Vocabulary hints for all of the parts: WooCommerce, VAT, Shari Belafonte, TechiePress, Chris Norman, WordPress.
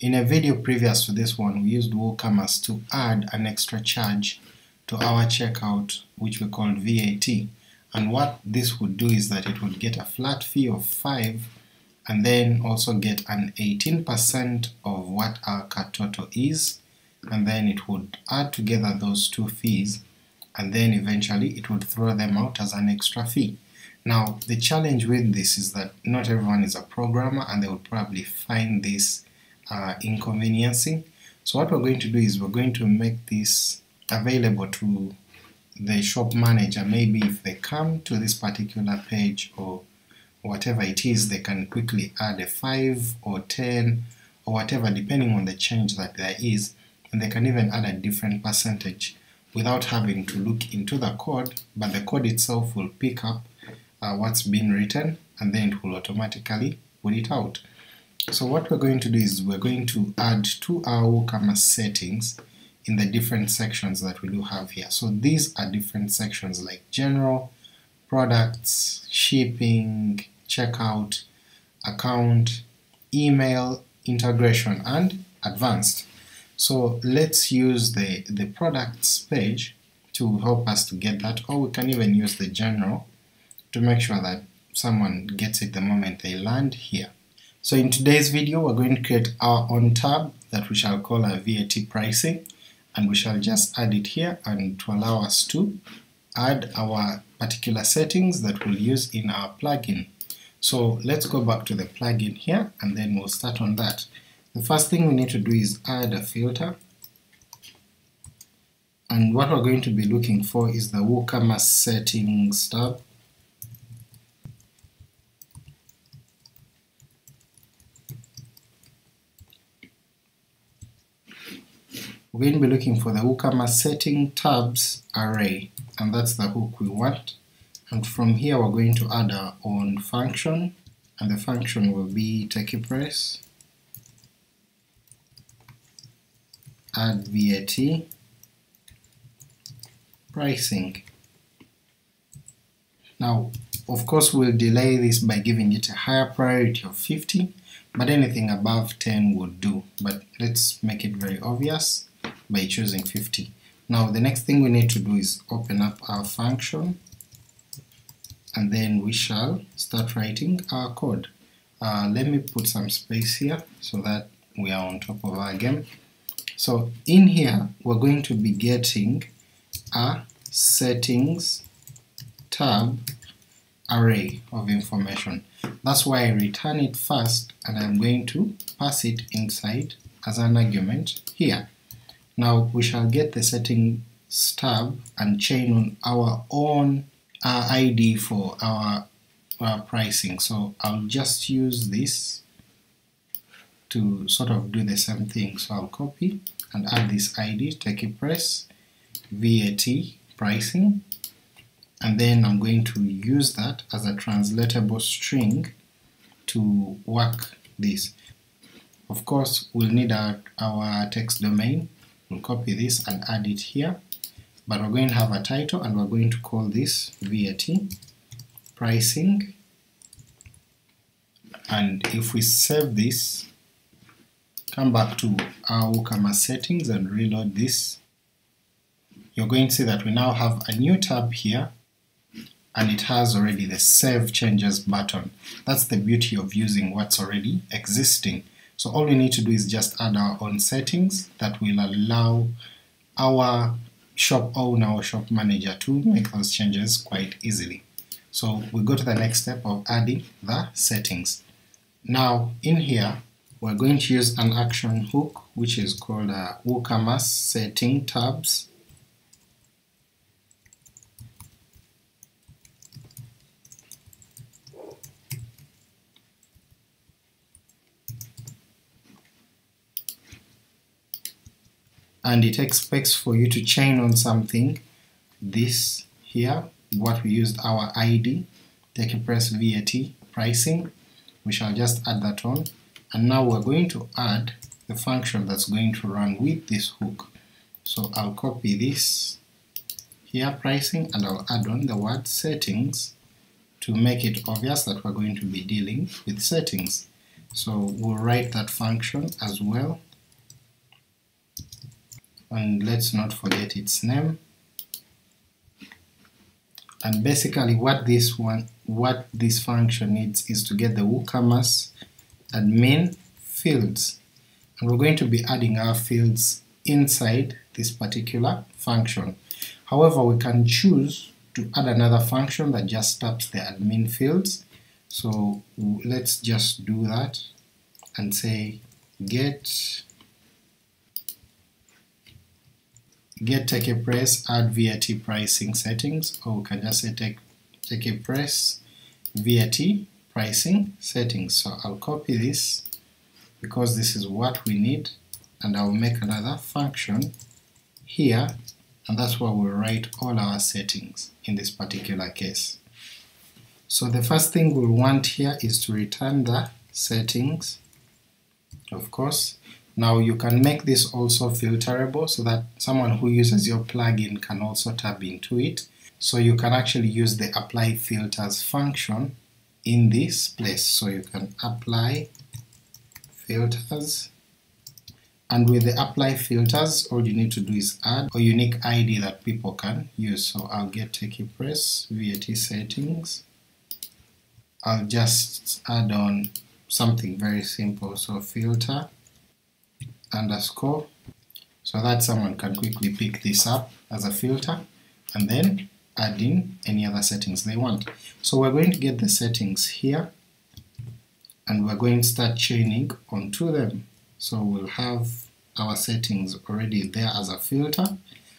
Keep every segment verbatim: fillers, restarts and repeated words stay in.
In a video previous to this one, we used WooCommerce to add an extra charge to our checkout, which we called V A T. And what this would do is that it would get a flat fee of five and then also get an eighteen percent of what our cart total is, and then it would add together those two fees, and then eventually it would throw them out as an extra fee. Now, the challenge with this is that not everyone is a programmer, and they would probably find this uh, inconveniencing. So what we're going to do is we're going to make this available to the shop manager. Maybe if they come to this particular page or whatever it is, they can quickly add a five or ten or whatever, depending on the change that there is, and they can even add a different percentage without having to look into the code, but the code itself will pick up uh, what's been written, and then it will automatically put it out. So what we're going to do is we're going to add to our WooCommerce settings in the different sections that we do have here. So these are different sections like general, products, shipping, checkout, account, email, integration, and advanced. So let's use the, the products page to help us to get that, or we can even use the general to make sure that someone gets it the moment they land here. So in today's video, we're going to create our own tab that we shall call our V A T pricing, and we shall just add it here, and to allow us to add our particular settings that we'll use in our plugin. So let's go back to the plugin here, and then we'll start on that. The first thing we need to do is add a filter, and what we're going to be looking for is the WooCommerce settings tab. We're going to be looking for the WooCommerce setting tabs array, and that's the hook we want. And from here we're going to add our own function, and the function will be TechiePress add V A T pricing. Now, of course, we'll delay this by giving it a higher priority of fifty, but anything above ten would do. But let's make it very obvious by choosing fifty. Now the next thing we need to do is open up our function, and then we shall start writing our code. Uh, let me put some space here so that we are on top of our game. So in here we're going to be getting a settings tab array of information. That's why I return it first, and I'm going to pass it inside as an argument here. Now we shall get the settings tab and chain on our own uh, I D for our, our pricing. So I'll just use this to sort of do the same thing. So I'll copy and add this I D, TechiePress V A T pricing, and then I'm going to use that as a translatable string to work this. Of course, we'll need our, our text domain. We'll copy this and add it here, but we're going to have a title, and we're going to call this V A T pricing, and if we save this, come back to our WooCommerce settings and reload this, you're going to see that we now have a new tab here, and it has already the Save Changes button. That's the beauty of using what's already existing. So all we need to do is just add our own settings that will allow our shop owner or shop manager to make those changes quite easily. So we go to the next step of adding the settings. Now in here we're going to use an action hook which is called a WooCommerce setting tabs and it expects for you to chain on something, this here, what we used our I D, TechiePress V A T pricing, we shall just add that on, and now we're going to add the function that's going to run with this hook. So I'll copy this here, pricing, and I'll add on the word settings to make it obvious that we're going to be dealing with settings. So we'll write that function as well, and let's not forget its name. And basically what this one what this function needs is to get the WooCommerce admin fields, and we're going to be adding our fields inside this particular function. However, we can choose to add another function that just taps the admin fields. So let's just do that and say get get TechiePress add V A T pricing settings, or we can just say take TechiePress V A T pricing settings. So I'll copy this because this is what we need, and I'll make another function here, and that's where we'll write all our settings in this particular case. So the first thing we'll want here is to return the settings, of course. Now you can make this also filterable so that someone who uses your plugin can also tap into it. So you can actually use the apply filters function in this place. So you can apply filters, and with the apply filters all you need to do is add a unique I D that people can use. So I'll get TechiePress V A T settings. I'll just add on something very simple, so filter underscore, so that someone can quickly pick this up as a filter and then add in any other settings they want. So we're going to get the settings here, and we're going to start chaining onto them. So we'll have our settings already there as a filter,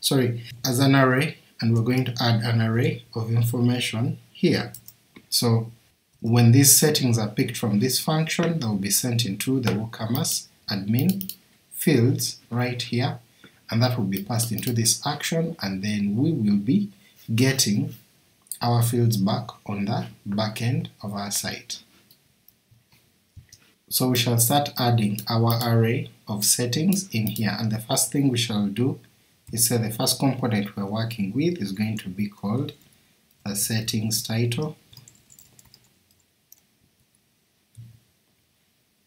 sorry, as an array, and we're going to add an array of information here. So when these settings are picked from this function, they'll be sent into the WooCommerce admin fields right here, and that will be passed into this action, and then we will be getting our fields back on the back end of our site. So we shall start adding our array of settings in here, and the first thing we shall do is say the first component we're working with is going to be called the settings title,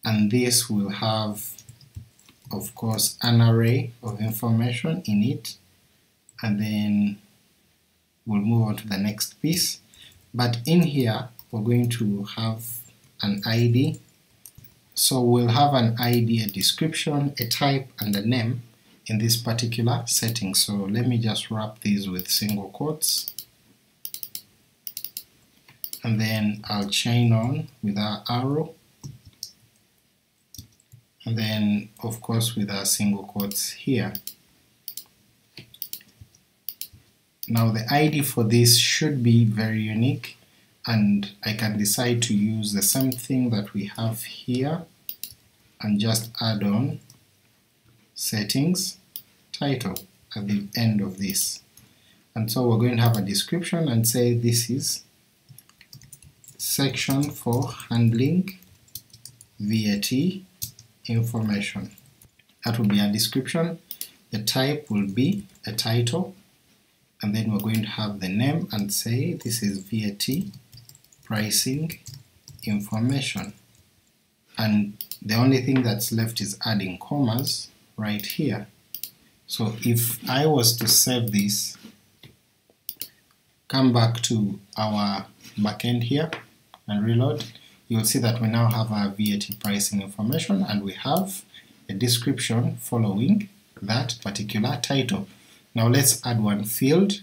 and this will have, of course, an array of information in it, and then we'll move on to the next piece. But in here we're going to have an I D, so we'll have an I D, a description, a type, and a name in this particular setting. So let me just wrap these with single quotes, and then I'll chain on with our arrow, and then of course with our single quotes here. Now the I D for this should be very unique, and I can decide to use the same thing that we have here and just add on settings title at the end of this. And so we're going to have a description and say this is section for handling V A T information. That will be a description. The type will be a title, and then we're going to have the name and say this is V A T pricing information, and the only thing that's left is adding commas right here. So if I was to save this, come back to our backend here and reload, you'll see that we now have our V A T pricing information, and we have a description following that particular title. Now let's add one field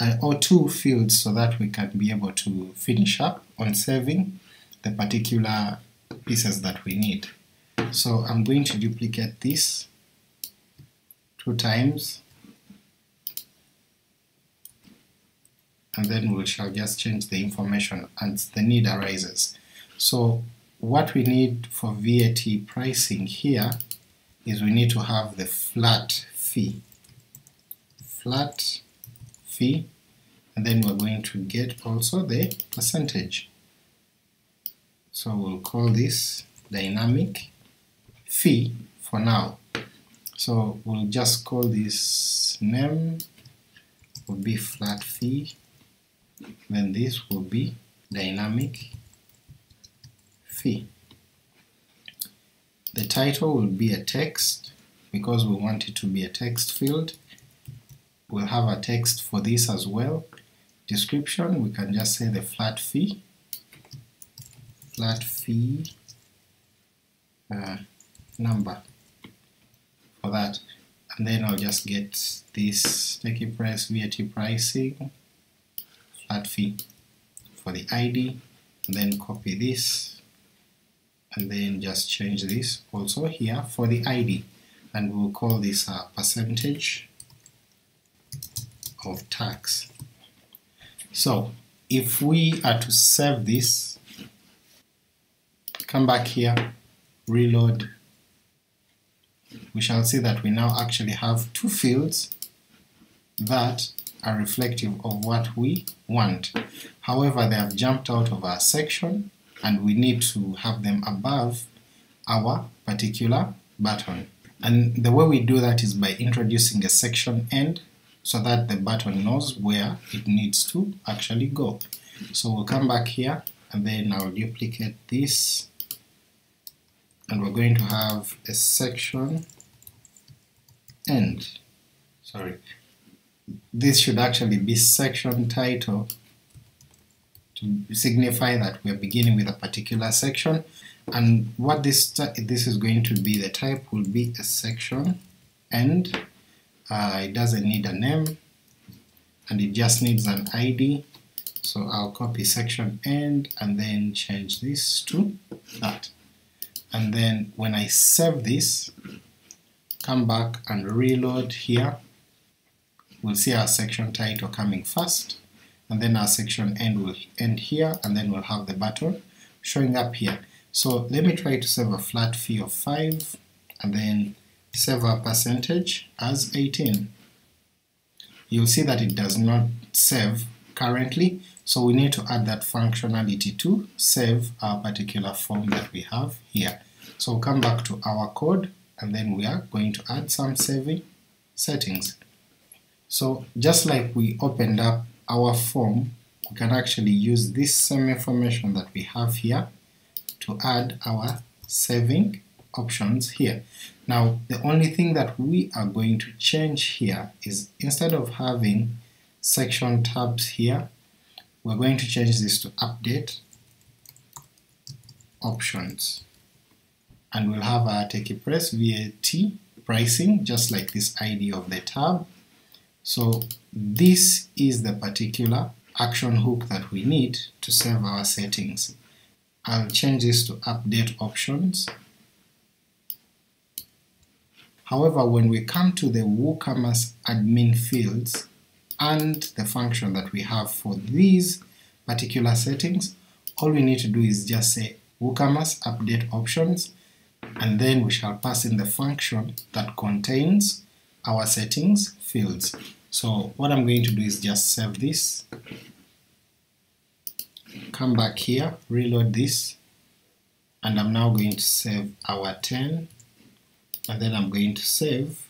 uh, or two fields so that we can be able to finish up on saving the particular pieces that we need. So I'm going to duplicate this two times, and then we shall just change the information as the need arises. So what we need for V A T pricing here is we need to have the flat fee, flat fee, and then we're going to get also the percentage. So we'll call this dynamic fee for now. So we'll just call this name will be flat fee, then this will be dynamic fee. The title will be a text because we want it to be a text field. We'll have a text for this as well. Description, we can just say the flat fee, flat fee uh, number for that. And then I'll just get this TechiePress V A T pricing, flat fee for the I D, and then copy this, and then just change this also here for the I D, and we'll call this a percentage of tax. So if we are to save this, come back here, reload, we shall see that we now actually have two fields that are reflective of what we want. However, they have jumped out of our section and we need to have them above our particular button. And the way we do that is by introducing a section end so that the button knows where it needs to actually go. So we'll come back here and then I'll duplicate this. And we're going to have a section end. Sorry, this should actually be section title to signify that we're beginning with a particular section. And what this this is going to be, the type will be a section end. Uh, it doesn't need a name, and it just needs an I D. So I'll copy section end and then change this to that. And then when I save this, come back and reload here, we'll see our section title coming first, and then our section end will end here, and then we'll have the button showing up here. So let me try to save a flat fee of five, and then save our percentage as eighteen. You'll see that it does not save currently, so we need to add that functionality to save our particular form that we have here. So we'll come back to our code, and then we are going to add some saving settings. So just like we opened up our form, we can actually use this same information that we have here to add our saving options here. Now the only thing that we are going to change here is, instead of having section tabs here, we're going to change this to update options, and we'll have our TechiePress V A T pricing just like this I D of the tab. So this is the particular action hook that we need to save our settings. I'll change this to update options. However, when we come to the WooCommerce admin fields and the function that we have for these particular settings, all we need to do is just say WooCommerce update options, and then we shall pass in the function that contains our settings fields. So what I'm going to do is just save this, come back here, reload this, and I'm now going to save our ten, and then I'm going to save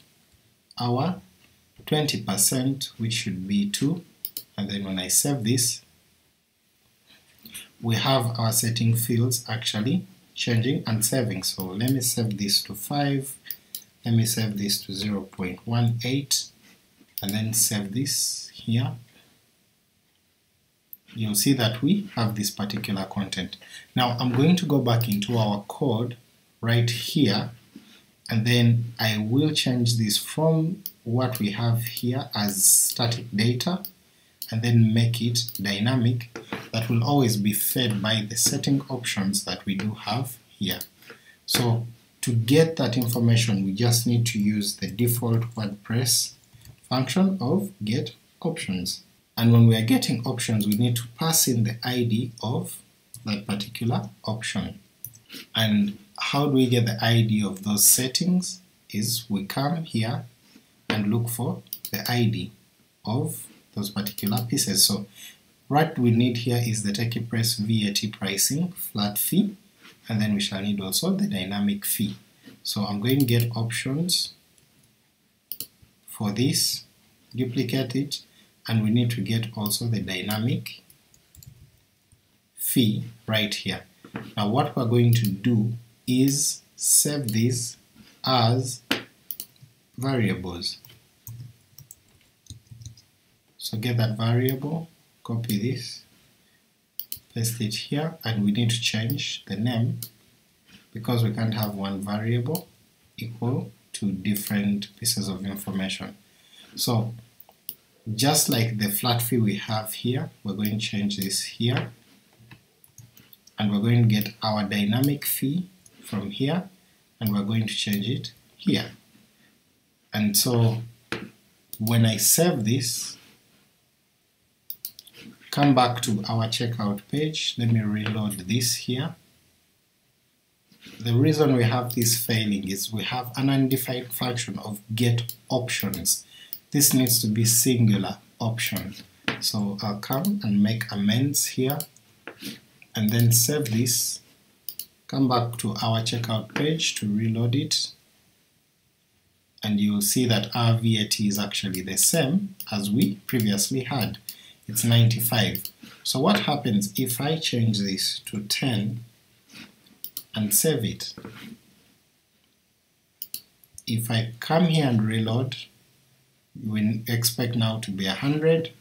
our twenty percent, which should be two, and then when I save this, we have our setting fields actually changing and saving. So let me save this to five, let me save this to zero point one eight, and then save this here. You'll see that we have this particular content. Now I'm going to go back into our code right here, and then I will change this from what we have here as static data and then make it dynamic. That will always be fed by the setting options that we do have here. So to get that information, we just need to use the default WordPress function of get options. And when we are getting options, we need to pass in the I D of that particular option. And how do we get the I D of those settings? Is we come here and look for the I D of those particular pieces. So what we need here is the TechiePress V A T pricing flat fee, and then we shall need also the dynamic fee. So I'm going to get options for this, duplicate it, and we need to get also the dynamic fee right here. Now what we're going to do is save these as variables. So get that variable, copy this, paste it here, and we need to change the name because we can't have one variable equal to different pieces of information. So just like the flat fee we have here, we're going to change this here, and we're going to get our dynamic fee from here, and we're going to change it here. And so when I save this, come back to our checkout page, let me reload this here. The reason we have this failing is we have an undefined function of get options. This needs to be singular option. So I'll come and make amends here, and then save this, come back to our checkout page to reload it, and you'll see that our V A T is actually the same as we previously had. It's ninety-five. So what happens if I change this to ten and save it? If I come here and reload, we expect now to be one hundred,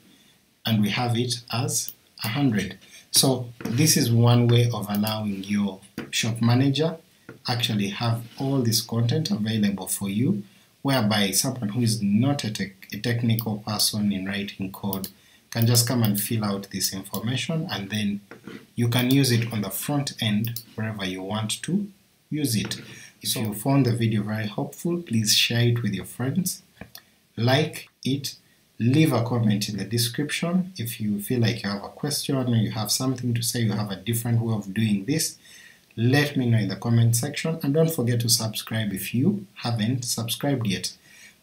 and we have it as one hundred. So this is one way of allowing your shop manager actually have all this content available for you, whereby someone who is not a, tech, a technical person in writing code can just come and fill out this information, and then you can use it on the front end wherever you want to use it. If you found the video very helpful, please share it with your friends, like it, leave a comment in the description if you feel like you have a question or you have something to say, you have a different way of doing this, let me know in the comment section, and don't forget to subscribe if you haven't subscribed yet,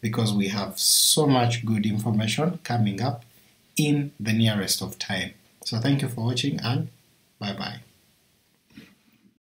because we have so much good information coming up in the nearest of time. So thank you for watching, and bye bye.